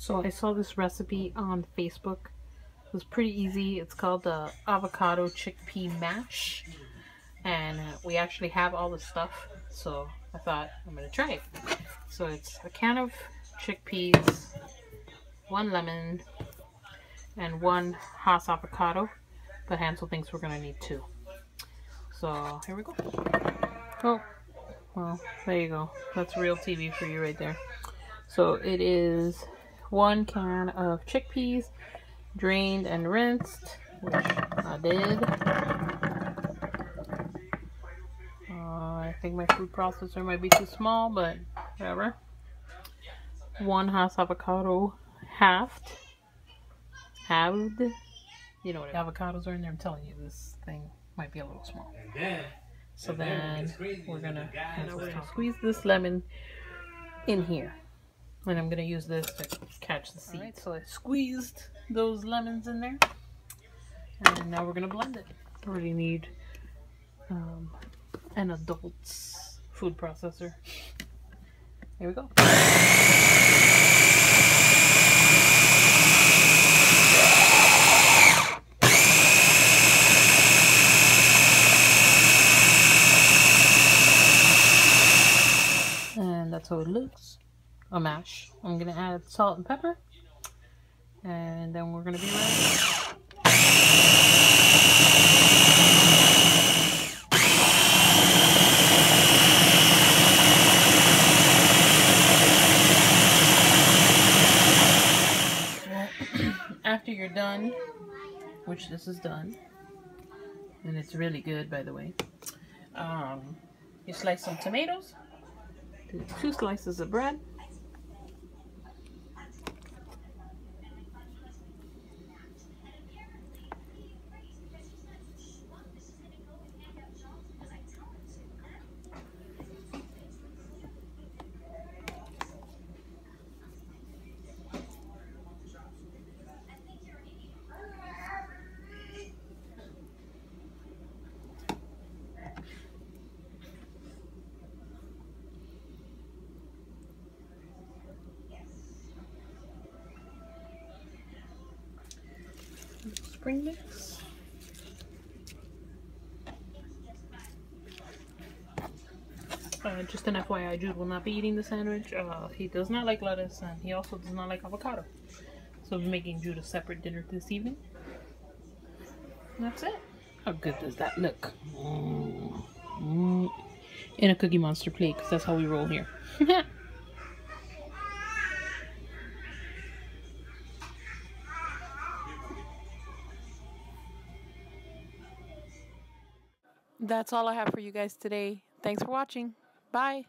So I saw this recipe on Facebook. It was pretty easy. It's called the avocado chickpea mash. And we actually have all this stuff, so I thought I'm gonna try it. So it's a can of chickpeas, 1 lemon, and 1 Haas avocado, but Hansel thinks we're gonna need 2. So here we go. Oh, well, there you go. That's real TV for you right there. So it is 1 can of chickpeas, drained and rinsed, which I did. I think my food processor might be too small, but whatever. 1 Haas avocado, halved. You know what avocados are in there. I'm telling you, this thing might be a little small. So then we're gonna squeeze this lemon in here. And I'm gonna use this to catch the seeds. Right, so I squeezed those lemons in there, and now we're gonna blend it. I really need an adult's food processor. Here we go. And that's how it looks. A mash. I'm gonna add salt and pepper, and then we're gonna be ready. After you're done, which this is done, and it's really good, by the way, you slice some tomatoes, 2 slices of bread, spring mix, just an FYI, Jude will not be eating the sandwich. He does not like lettuce, and he also does not like avocado, so I'm making Jude a separate dinner this evening. And that's it. How good does that look? In a Cookie Monster plate, because that's how we roll here. That's all I have for you guys today. Thanks for watching. Bye.